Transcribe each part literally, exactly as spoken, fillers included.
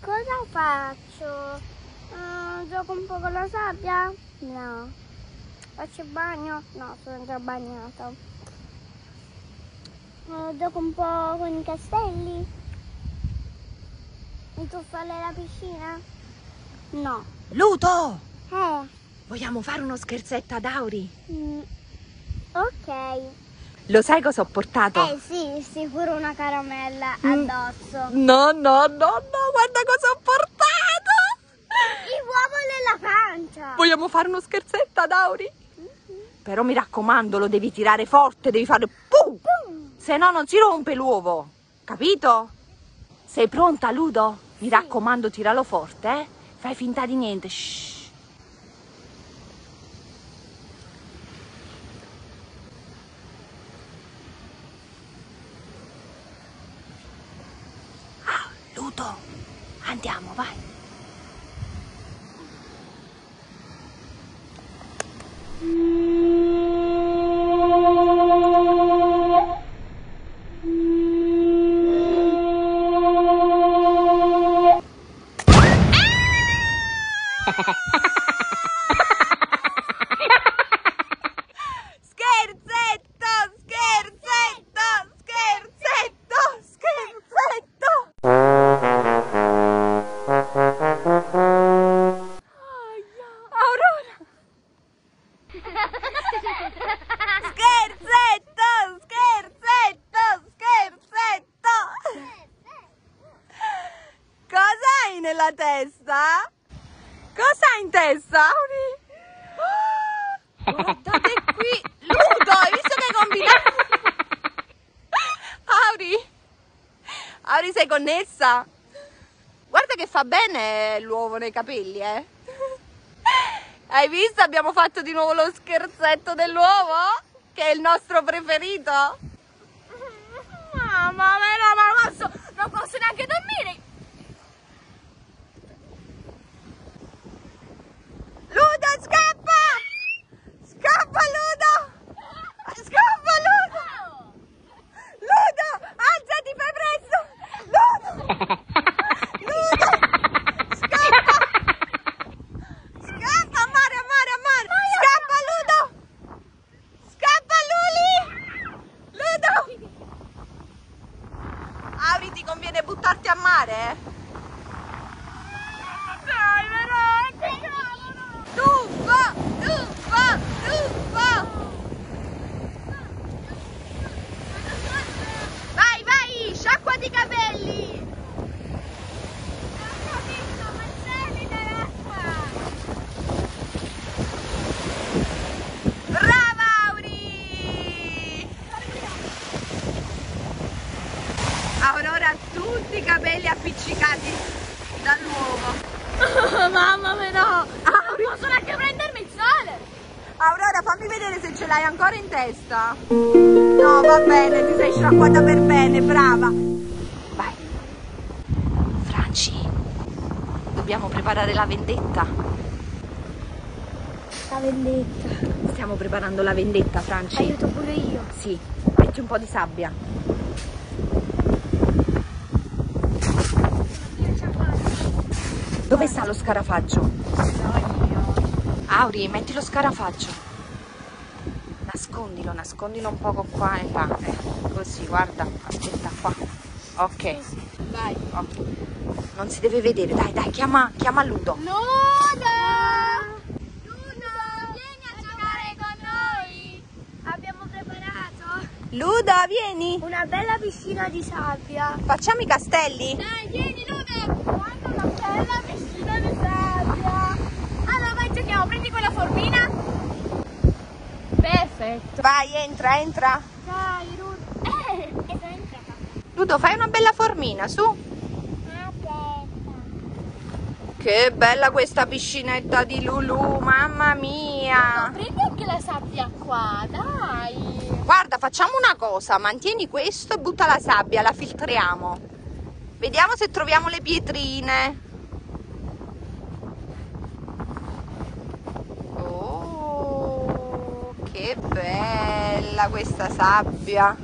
cosa faccio? Uh, gioco un po' con la sabbia? No. Faccio il bagno? No, sono già bagnato. Uh, gioco un po' con i castelli? Mi tuffo nella piscina? No. Luto! Eh? Vogliamo fare uno scherzetto ad Auri? Mm. Ok. Lo sai cosa ho portato? Eh sì, sicuro una caramella addosso. Mm. No, no, no, no, guarda cosa ho portato! L'uovo nella pancia! Vogliamo fare uno scherzetto ad Auri? Mm-hmm. Però mi raccomando, lo devi tirare forte, devi fare pum! Pum. Se no non si rompe l'uovo, capito? Sei pronta, Ludo? Mi sì. raccomando, tiralo forte, eh? Fai finta di niente, shh! Andiamo, vai. Scherzetto, scherzetto, scherzetto, scherzetto. Nella testa? Cosa hai in testa, Auri? Oh, guardate qui, Ludo, hai visto che hai combinato? Auri? Auri, sei connessa? Guarda che fa bene l'uovo nei capelli, eh? Hai visto? Abbiamo fatto di nuovo lo scherzetto dell'uovo, che è il nostro preferito. Mamma mia, ma non posso, non posso neanche dormire. Ti conviene buttarti a mare? Dai, però, ecco, no, no. Tuffa, tuffa, tuffa! Vai, vai, sciacquati i capelli! Non ho visto, ma c'è dell'acqua! Brava, Auri! Aurora! Tutti i capelli appiccicati dall'uovo. Oh, mamma mia, no! Auri, posso neanche prendermi il sole. Aurora, fammi vedere se ce l'hai ancora in testa. No, va bene, ti sei sciacquata per bene, brava. Vai. Franci, dobbiamo preparare la vendetta. La vendetta. Stiamo preparando la vendetta, Franci. Aiuto pure io. Sì, metti un po' di sabbia. Dove sta lo scarafaggio? No, io. Auri, metti lo scarafaggio. Nascondilo, nascondilo un poco qua e là. Eh, così, guarda, aspetta qua. Ok. Vai. Okay. Non si deve vedere, dai, dai, chiama, chiama Ludo. Ludo! Ludo, vieni a giocare con noi. Abbiamo preparato. Ludo, vieni. Una bella piscina di sabbia. Facciamo i castelli? Dai, vieni Ludo. Bella piscina di sabbia. Allora vai, giochiamo, prendi quella formina. Perfetto. Vai, entra, entra. Dai, Ludo. Eh, entra. Ludo, fai una bella formina, su. Aspetta. Che bella questa piscinetta di Lulu, mamma mia. Ludo, prendi anche la sabbia qua, dai. Guarda, facciamo una cosa, mantieni questo e butta la sabbia, la filtriamo. Vediamo se troviamo le pietrine. Oh, che bella questa sabbia.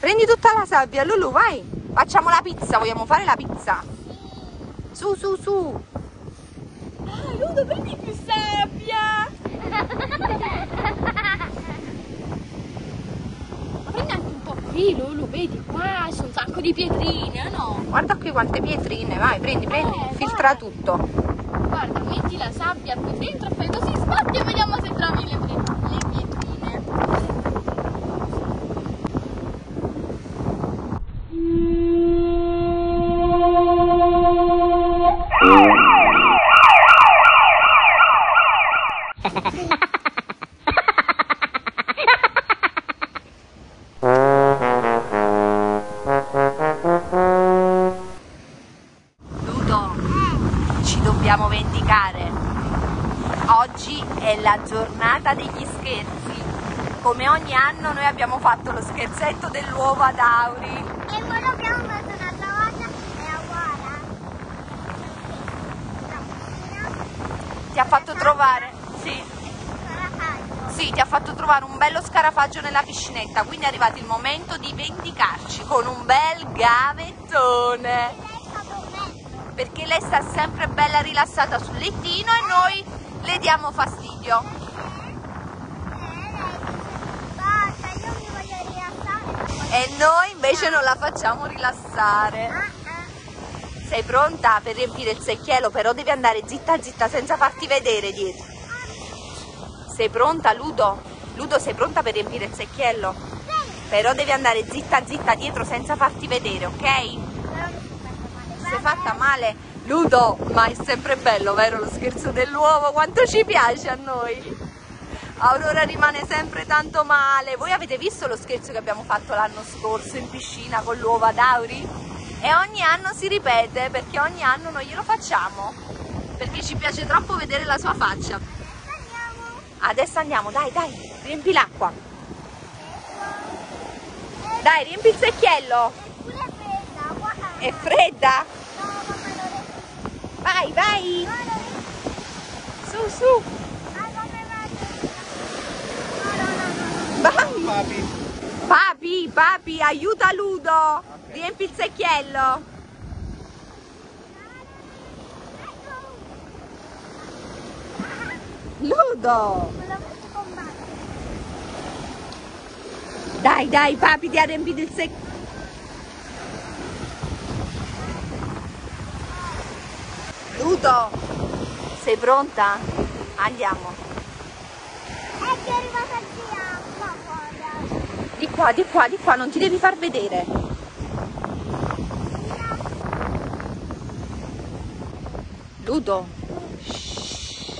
Prendi tutta la sabbia, Lulu, vai. Facciamo la pizza, vogliamo fare la pizza? Su, su, su! Ah, Ludo, prendi più sabbia! Ma prendi anche un po' qui, Lulu, vedi qua, c'è un sacco di pietrine, no? Guarda qui quante pietrine, vai, prendi, prendi, eh, filtra vai. tutto. Guarda, metti la sabbia qui dentro e fai così, sbatti e vediamo se trovi le pietrine. Le pietrine. Dobbiamo vendicare. Oggi è la giornata degli scherzi. Come ogni anno noi abbiamo fatto lo scherzetto dell'uovo ad auri. E quello che abbiamo fatto l'altra volta è uguale. Ti ha fatto trovare? Sì. Sì, ti ha fatto trovare un bello scarafaggio nella piscinetta, quindi è arrivato il momento di vendicarci con un bel gavettone. Perché lei sta sempre bella rilassata sul lettino e noi le diamo fastidio. Basta, io mi voglio rilassare. E noi invece non la facciamo rilassare. Sei pronta per riempire il secchiello, però devi andare zitta zitta senza farti vedere dietro. Sei pronta, Ludo? Ludo, sei pronta per riempire il secchiello? Però devi andare zitta zitta dietro senza farti vedere, ok? Si è fatta male, Ludo, ma è sempre bello, vero, lo scherzo dell'uovo, quanto ci piace a noi. Aurora rimane sempre tanto male. Voi avete visto lo scherzo che abbiamo fatto l'anno scorso in piscina con l'uovo ad auri? E ogni anno si ripete, perché ogni anno noi glielo facciamo, perché ci piace troppo vedere la sua faccia. Adesso andiamo, dai, dai, riempi l'acqua, dai, riempi il secchiello. È fredda? No, mamma, vai, vai! Su, su! Vai! Papi! Papi, papi, aiuta Ludo! Okay. Riempi il secchiello! Ludo! Dai, dai, papi, ti ha riempito il secchiello! Ludo, sei pronta? Andiamo. È che è arrivata il acqua. Di qua, di qua, di qua, non ti devi far vedere. No. Ludo. Shhh.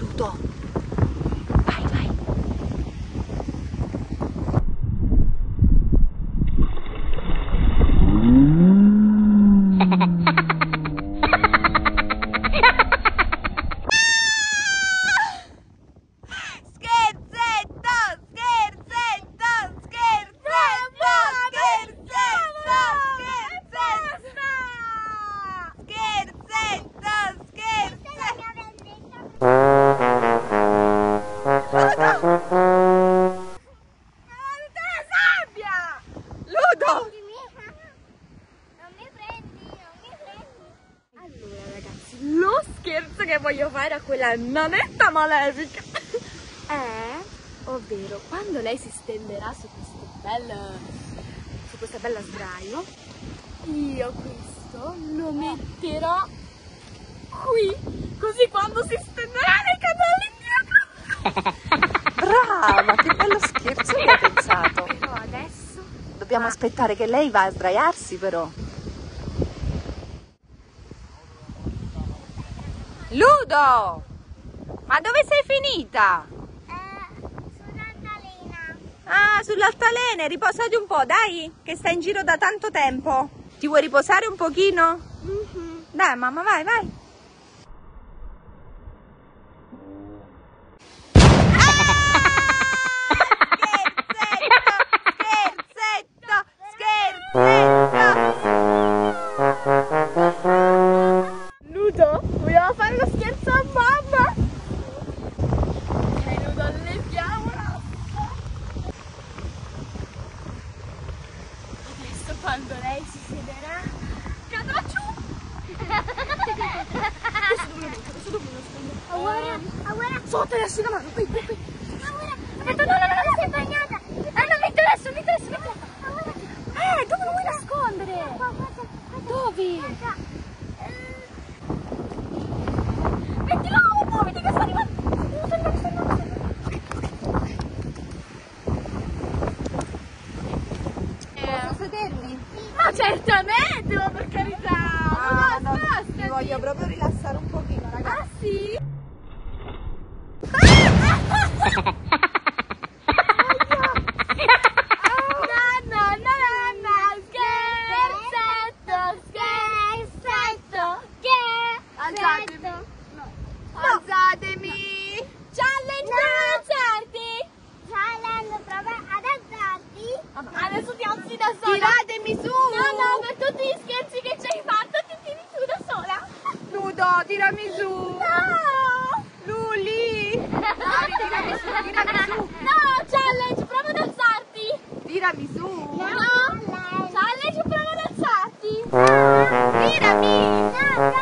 Ludo. Vai, vai. Che voglio fare a quella nonetta malefica eh, ovvero quando lei si stenderà su questo bel su questa bella sdraio, io questo lo metterò qui, così quando si stenderà nei canali indietro. Brava, che bello scherzo che hai pensato. Però adesso dobbiamo ah. aspettare che lei va a sdraiarsi. Però Ludo, ma dove sei finita? Eh, sull'altalena. Ah, sull'altalena, riposati un po', dai, che stai in giro da tanto tempo. Ti vuoi riposare un pochino? Mm-hmm. Dai, mamma, vai, vai. sotto l'asciugamano, qui, qui, qui. Ho detto no, no, no, no, sei impegnata. Anna, metto adesso, metto adesso, metto adesso. Eh, dove lo vuoi nascondere? Dove? Ma certamente, ma per carità! Ah, no, no, mi voglio proprio rilassare un pochino, ragazzi. Ah, sì? Ah! No, no, no, no, no! Scherzetto, scherzetto, scherzetto! Alzatemi! No! Alzatemi! No. Challenge no. Ad alzarti! Challenge, prova ad alzarti! Vabbè. Adesso ti alzi da sola! Tiratemi su! No, no, per tutti gli scherzi che ci hai fatto ti tiri su da sola! Nudo, tirami su! No! Luli! Dai, tirami su, tirami su! No, challenge, prova ad alzarti! Tirami su! No! No. Challenge, prova ad alzarti! No. Tirami! No,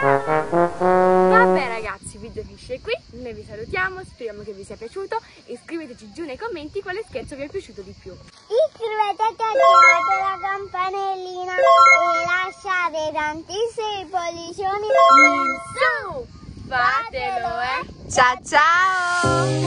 no. Vabbè ragazzi, il video finisce qui, noi vi salutiamo, speriamo che vi sia piaciuto e scriveteci giù nei commenti quale scherzo vi è piaciuto di più. Iscrivetevi, attivate la campanellina e lasciate tantissimi pollicioni in su! Fatelo, eh! Ciao ciao!